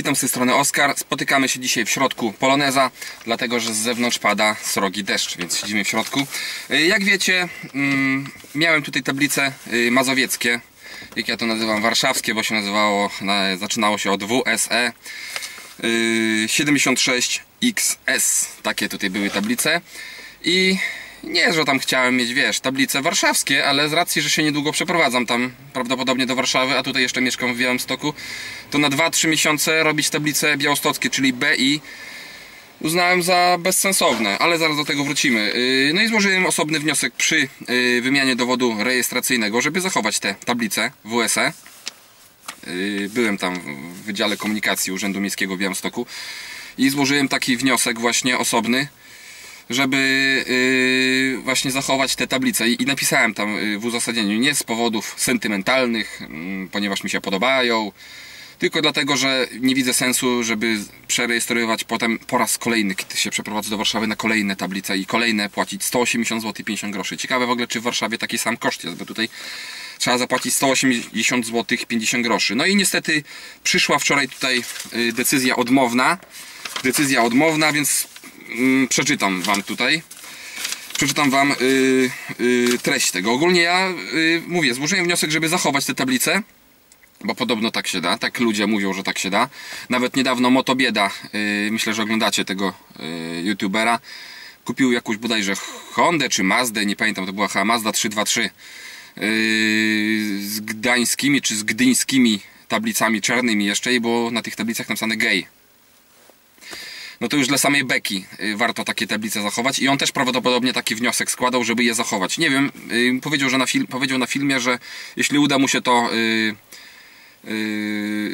Witam z tej strony Oskar. Spotykamy się dzisiaj w środku Poloneza, dlatego że z zewnątrz pada srogi deszcz, więc siedzimy w środku. Jak wiecie, miałem tutaj tablice mazowieckie, jak ja to nazywam warszawskie, bo się nazywało, zaczynało się od WSE 76XS. Takie tutaj były tablice i nie, że tam chciałem mieć, wiesz, tablice warszawskie, ale z racji, że się niedługo przeprowadzam tam prawdopodobnie do Warszawy, a tutaj jeszcze mieszkam w Białymstoku, to na 2-3 miesiące robić tablice białostockie, czyli BI, uznałem za bezsensowne, ale zaraz do tego wrócimy. No i złożyłem osobny wniosek przy wymianie dowodu rejestracyjnego, żeby zachować te tablice WSE. Byłem tam w Wydziale Komunikacji Urzędu Miejskiego w Białymstoku i złożyłem taki wniosek właśnie osobny, żeby właśnie zachować te tablice i napisałem tam w uzasadnieniu nie z powodów sentymentalnych, ponieważ mi się podobają, tylko dlatego, że nie widzę sensu, żeby przerejestrowywać potem po raz kolejny, kiedy się przeprowadzę do Warszawy, na kolejne tablice i kolejne płacić 180 zł 50 groszy. Ciekawe w ogóle, czy w Warszawie taki sam koszt jest, bo tutaj trzeba zapłacić 180 zł 50 groszy. No i niestety przyszła wczoraj tutaj decyzja odmowna, więc przeczytam wam tutaj, treść tego. Ogólnie ja mówię, złożyłem wniosek, żeby zachować te tablice, bo podobno tak się da, tak ludzie mówią, że tak się da. Nawet niedawno Motobieda, myślę, że oglądacie tego youtubera, kupił jakąś bodajże Hondę czy Mazdę, nie pamiętam, to była chyba Mazda 323 z gdańskimi czy z gdyńskimi tablicami czarnymi jeszcze i było na tych tablicach napisane gej. No to już dla samej beki warto takie tablice zachować i on też prawdopodobnie taki wniosek składał, żeby je zachować. Nie wiem, powiedział, że na filmie, że jeśli uda mu się to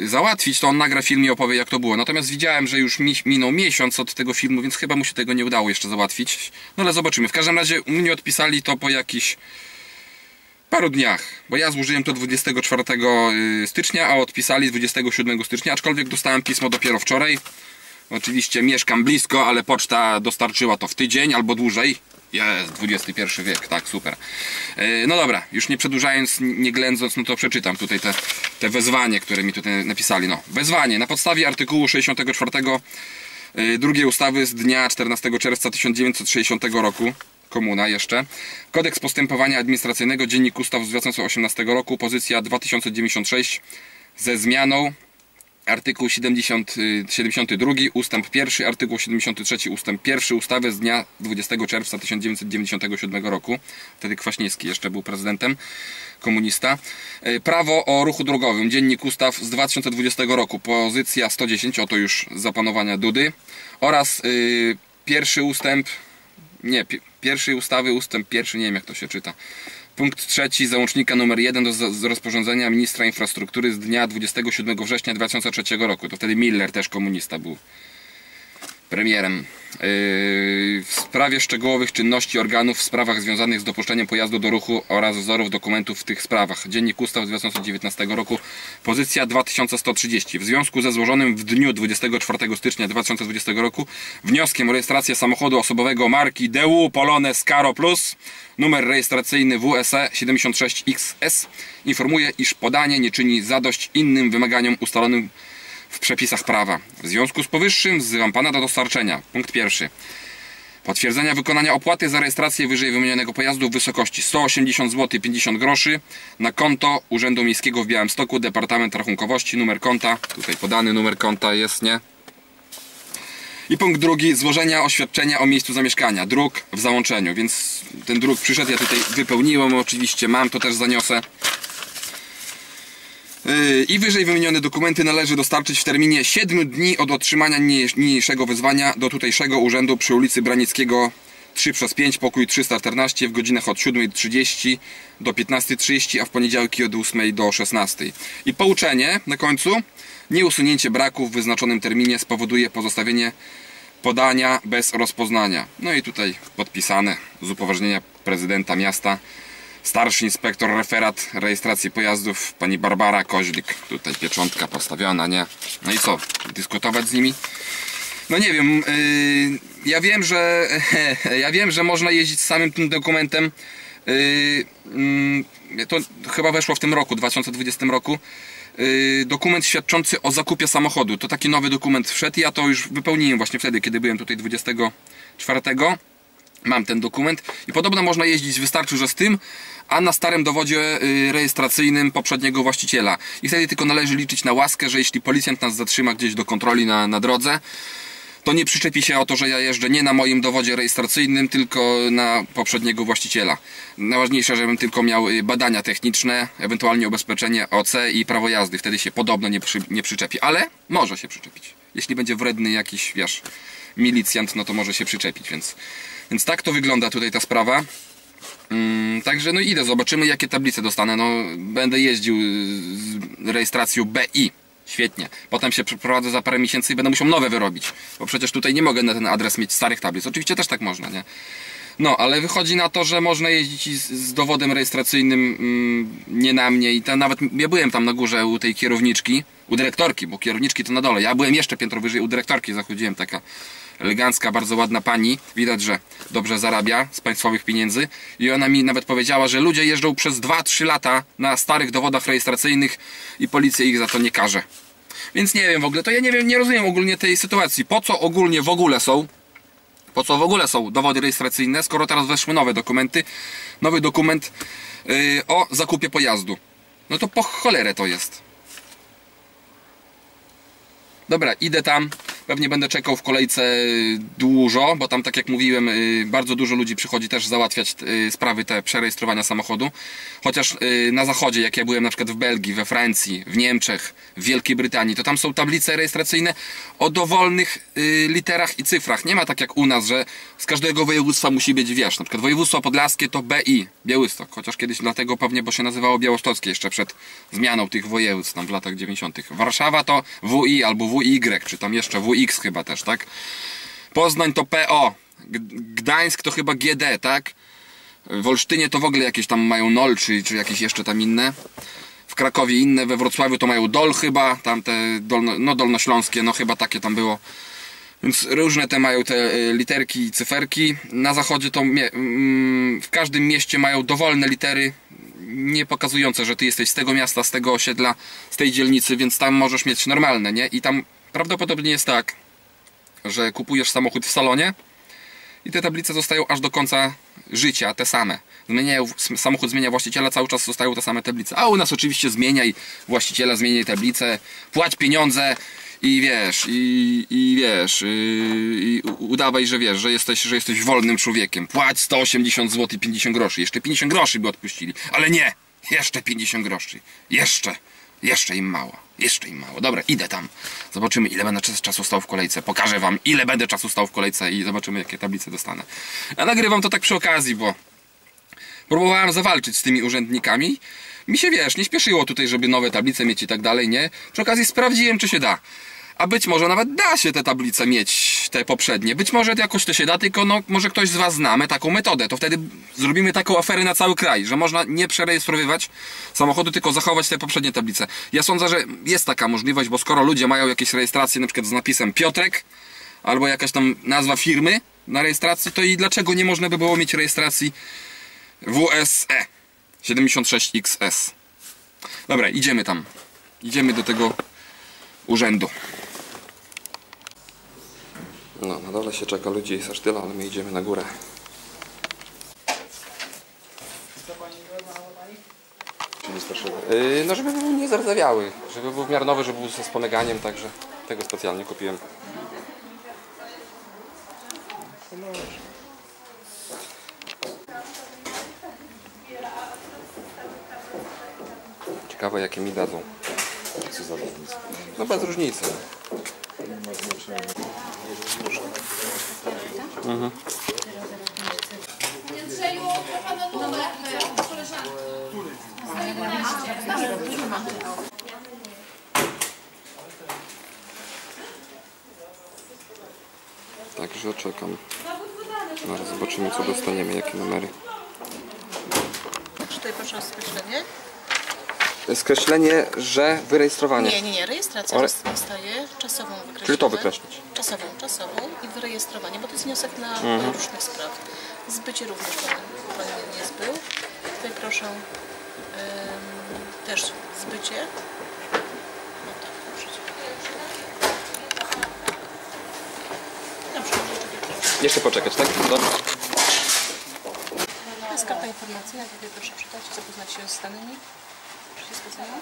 załatwić, to on nagra film i opowie, jak to było. Natomiast widziałem, że już minął miesiąc od tego filmu, więc chyba mu się tego nie udało jeszcze załatwić. No ale zobaczymy. W każdym razie u mnie odpisali to po jakichś paru dniach, bo ja złożyłem to 24 stycznia, a odpisali 27 stycznia, aczkolwiek dostałem pismo dopiero wczoraj. Oczywiście mieszkam blisko, ale poczta dostarczyła to w tydzień albo dłużej. Jest, XXI wiek, tak, super. No dobra, już nie przedłużając, nie ględząc, no to przeczytam tutaj te wezwanie, które mi tutaj napisali. No, wezwanie. Na podstawie artykułu 64 drugiej ustawy z dnia 14 czerwca 1960 roku, komuna jeszcze, Kodeks Postępowania Administracyjnego, Dziennik Ustaw z 2018 roku, pozycja 2096 ze zmianą, artykuł 72 ustęp 1, artykuł 73 ustęp 1 ustawy z dnia 20 czerwca 1997 roku, wtedy Kwaśniewski jeszcze był prezydentem, komunista. Prawo o ruchu drogowym, Dziennik Ustaw z 2020 roku, pozycja 110, oto już za panowania Dudy, oraz pierwszej ustawy, ustęp 1, nie wiem jak to się czyta. Punkt 3 załącznika nr 1 do rozporządzenia ministra infrastruktury z dnia 27 września 2003 roku. To wtedy Miller, też komunista, był premierem. W sprawie szczegółowych czynności organów w sprawach związanych z dopuszczeniem pojazdu do ruchu oraz wzorów dokumentów w tych sprawach. Dziennik Ustaw z 2019 roku, pozycja 2130. W związku ze złożonym w dniu 24 stycznia 2020 roku wnioskiem o rejestrację samochodu osobowego marki Daewoo Polonez Caro Plus, numer rejestracyjny WSE 76XS, informuję, iż podanie nie czyni zadość innym wymaganiom ustalonym w przepisach prawa. W związku z powyższym wzywam pana do dostarczenia. Punkt 1. Potwierdzenia wykonania opłaty za rejestrację wyżej wymienionego pojazdu w wysokości 180 zł 50 groszy na konto Urzędu Miejskiego w Białymstoku, Departament Rachunkowości, numer konta. Tutaj podany numer konta jest, nie? I punkt 2. Złożenia oświadczenia o miejscu zamieszkania. Druk w załączeniu. Więc ten druk przyszedł, ja tutaj wypełniłem oczywiście, mam, to też zaniosę. I wyżej wymienione dokumenty należy dostarczyć w terminie 7 dni od otrzymania niniejszego wezwania do tutejszego urzędu przy ulicy Branickiego 3/5, pokój 314 w godzinach od 7:30 do 15:30, a w poniedziałki od 8 do 16. I pouczenie na końcu. Nieusunięcie braków w wyznaczonym terminie spowoduje pozostawienie podania bez rozpoznania. No i tutaj podpisane z upoważnienia prezydenta miasta. Starszy inspektor referat rejestracji pojazdów, pani Barbara Koźlik. Tutaj pieczątka postawiona, nie? No i co? Dyskutować z nimi? No nie wiem, ja wiem, że można jeździć z samym tym dokumentem to chyba weszło w tym roku, 2020 roku, dokument świadczący o zakupie samochodu. To taki nowy dokument wszedł, ja to już wypełniłem właśnie wtedy, kiedy byłem tutaj 24. Mam ten dokument i podobno można jeździć, wystarczy, że z tym, a na starym dowodzie rejestracyjnym poprzedniego właściciela. I wtedy tylko należy liczyć na łaskę, że jeśli policjant nas zatrzyma gdzieś do kontroli na drodze, to nie przyczepi się o to, że ja jeżdżę nie na moim dowodzie rejestracyjnym, tylko na poprzedniego właściciela. Najważniejsze, żebym tylko miał badania techniczne, ewentualnie ubezpieczenie OC i prawo jazdy. Wtedy się podobno nie przyczepi, ale może się przyczepić. Jeśli będzie wredny jakiś, wiesz, milicjant, no to może się przyczepić, więc tak to wygląda tutaj ta sprawa. Także no idę, zobaczymy jakie tablice dostanę. No, będę jeździł z rejestracją BI. Świetnie. Potem się przeprowadzę za parę miesięcy i będę musiał nowe wyrobić. Bo przecież tutaj nie mogę na ten adres mieć starych tablic. Oczywiście też tak można, nie? No, ale wychodzi na to, że można jeździć z dowodem rejestracyjnym nie na mnie. I tam nawet ja byłem tam na górze u tej kierowniczki, u dyrektorki, bo kierowniczki to na dole. Ja byłem jeszcze piętro wyżej u dyrektorki, zachodziłem, taka elegancka, bardzo ładna pani. Widać, że dobrze zarabia z państwowych pieniędzy. I ona mi nawet powiedziała, że ludzie jeżdżą przez 2-3 lata na starych dowodach rejestracyjnych i policja ich za to nie karze. Więc nie wiem w ogóle, to ja nie wiem, nie rozumiem ogólnie tej sytuacji. Po co ogólnie w ogóle są? Po co w ogóle są dowody rejestracyjne, skoro teraz weszły nowe dokumenty, nowy dokument o zakupie pojazdu? No to po cholerę to jest. Dobra, idę tam. Pewnie będę czekał w kolejce dużo, bo tam, tak jak mówiłem, bardzo dużo ludzi przychodzi też załatwiać sprawy te przerejestrowania samochodu. Chociaż na zachodzie, jak ja byłem na przykład w Belgii, we Francji, w Niemczech, w Wielkiej Brytanii, to tam są tablice rejestracyjne o dowolnych literach i cyfrach. Nie ma tak jak u nas, że z każdego województwa musi być, wiesz, na przykład województwo podlaskie to BI, Białystok. Chociaż kiedyś dlatego pewnie, bo się nazywało białostoczkie jeszcze przed zmianą tych województw tam w latach 90. Warszawa to WI albo WY, czy tam jeszcze WI. X chyba też, tak? Poznań to PO, Gdańsk to chyba GD, tak? W Olsztynie to w ogóle jakieś tam mają NOL, czy jakieś jeszcze tam inne. W Krakowie inne, we Wrocławiu to mają DOL chyba, tamte dolnośląskie, no chyba takie tam było. Więc różne te mają te literki i cyferki. Na zachodzie to w każdym mieście mają dowolne litery, nie pokazujące, że ty jesteś z tego miasta, z tego osiedla, z tej dzielnicy, więc tam możesz mieć normalne, nie? I tam prawdopodobnie jest tak, że kupujesz samochód w salonie i te tablice zostają aż do końca życia te same. Samochód zmienia właściciela, cały czas zostają te same tablice. A u nas oczywiście zmieniaj właściciela, zmieniaj tablicę, płać pieniądze i wiesz, i udawaj, że wiesz, że jesteś wolnym człowiekiem. Płać 180 zł i 50 groszy. Jeszcze 50 groszy by odpuścili. Ale nie! Jeszcze 50 groszy. Jeszcze im mało. Dobra, idę tam. Zobaczymy, ile będę czasu stał w kolejce. Pokażę wam, ile będę czasu stał w kolejce i zobaczymy, jakie tablice dostanę. A nagrywam to tak przy okazji, bo próbowałem zawalczyć z tymi urzędnikami. Mi się, wiesz, nie śpieszyło tutaj, żeby nowe tablice mieć i tak dalej, nie? Przy okazji sprawdziłem, czy się da. A być może nawet da się te tablice mieć, te poprzednie. Być może jakoś to się da, tylko no, może ktoś z was znamy taką metodę. To wtedy zrobimy taką aferę na cały kraj, że można nie przerejestrowywać samochodu, tylko zachować te poprzednie tablice. Ja sądzę, że jest taka możliwość, bo skoro ludzie mają jakieś rejestracje na przykład z napisem Piotrek, albo jakaś tam nazwa firmy na rejestracji, to i dlaczego nie można by było mieć rejestracji WSE 76XS. Dobra, idziemy tam. Idziemy do tego urzędu. No, na dole się czeka ludzi, jest aż tyle, ale my idziemy na górę. Co pani robiła? No, żeby był nie zardzewiały, żeby był w miarę nowy, żeby był ze spoleganiem, także tego specjalnie kupiłem. Ciekawe jakie mi dadzą. Co za różnica? No bez różnicy. Nie ma znaczenia. Mhm. Także czekam. Zaraz zobaczymy, co dostaniemy, jakie numery. Tutaj proszę o skreślenie. Skreślenie, że wyrejestrowanie. Nie, rejestracja zostaje czasową wykreślenie. Czyli to wykreślić. Czasową i wyrejestrowanie, bo to jest wniosek na różnych spraw. Zbycie również pan nie zbył. Tutaj proszę też zbycie. No tak, dobrze. Jeszcze poczekać, tak? Dobrze. To jest karta informacyjna, tutaj proszę przeczytać, zapoznać się z danymi. Wszystko samo?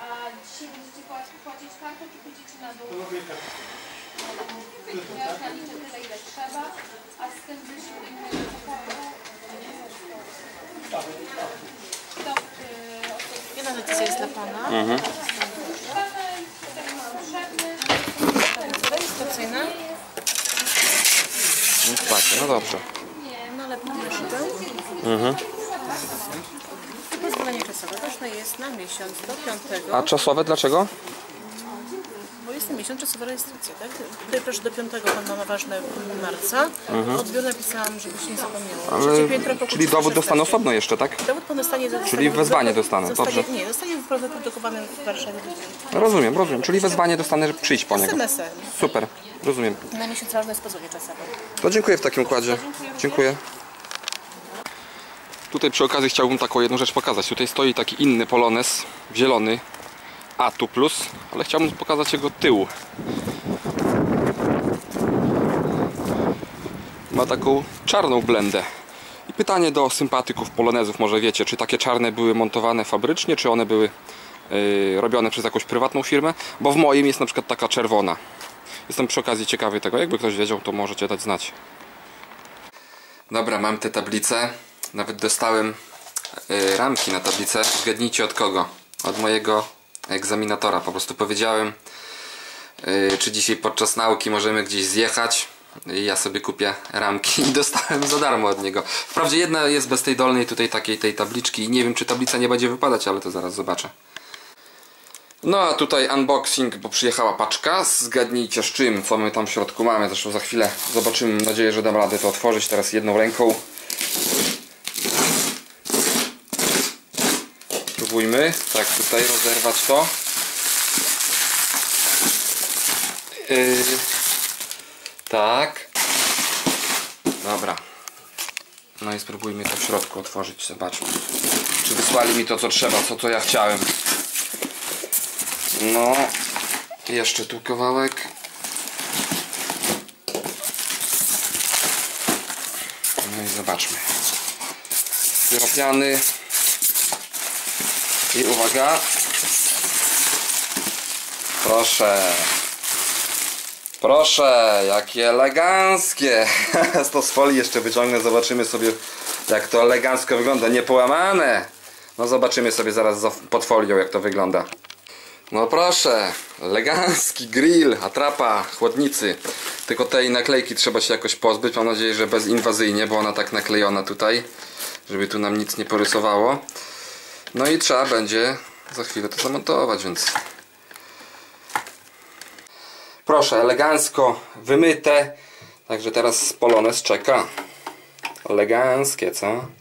A dzisiaj będziecie płacić kartę, czy pójdziecie na dół? Ja już naliczę tyle, ile trzeba, a z tym wyjściu innego pokoju. Jedna decyzja jest dla Pana. Rejestracyjna. No dobrze. No ale proszę. Pozwolenie czasowe ważne jest na miesiąc do 5. A czasowe dlaczego? Bo jest na miesiąc czasowa rejestracja, tak? Tutaj proszę do 5 Pan ma ważne marca. Odbiór napisałam, żeby się nie zapomniało. Czyli dowód dostanę osobno jeszcze, tak? Dowód Pan dostanie... Czyli wezwanie dostanę, dobrze? Nie, dostanie wyprodukowane w Warszawie. Rozumiem, rozumiem. Czyli wezwanie dostanę, żeby przyjść po niego. SMS-em. Super, rozumiem. Na miesiąc ważne jest pozwolenie czasowe. To dziękuję w takim układzie. Dziękuję. Tutaj przy okazji chciałbym taką jedną rzecz pokazać. Tutaj stoi taki inny Polonez, zielony A2 Plus, ale chciałbym pokazać jego tył. Ma taką czarną blendę. I pytanie do sympatyków Polonezów, może wiecie, czy takie czarne były montowane fabrycznie, czy one były robione przez jakąś prywatną firmę, bo w moim jest na przykład taka czerwona. Jestem przy okazji ciekawy tego, jakby ktoś wiedział, to możecie dać znać. Dobra, mam te tablice. Nawet dostałem ramki na tablicę. Zgadnijcie od kogo? Od mojego egzaminatora. Po prostu powiedziałem, czy dzisiaj podczas nauki możemy gdzieś zjechać. Ja sobie kupię ramki i dostałem za darmo od niego. Wprawdzie jedna jest bez tej dolnej tutaj takiej tej tabliczki. Nie wiem, czy tablica nie będzie wypadać, ale to zaraz zobaczę. No a tutaj unboxing, bo przyjechała paczka. Zgadnijcie z czym, co my tam w środku mamy. Zresztą za chwilę zobaczymy. Mam nadzieję, że dam radę to otworzyć teraz jedną ręką. Spróbujmy, tak, tutaj rozerwać to. Tak. Dobra. No i spróbujmy to w środku otworzyć, zobaczmy. Czy wysłali mi to, co trzeba, co ja chciałem. No. Jeszcze tu kawałek. No i zobaczmy. Styropiany. I uwaga, proszę, proszę, jakie eleganckie. To z folii jeszcze wyciągnę, zobaczymy sobie, jak to elegancko wygląda, niepołamane. No zobaczymy sobie zaraz pod folią, jak to wygląda. No proszę, elegancki grill, atrapa, chłodnicy. Tylko tej naklejki trzeba się jakoś pozbyć, mam nadzieję, że bezinwazyjnie, bo ona tak naklejona tutaj, żeby tu nam nic nie porysowało. No i trzeba będzie za chwilę to zamontować, więc... Proszę, elegancko wymyte. Także teraz Polonez czeka. Eleganckie, co?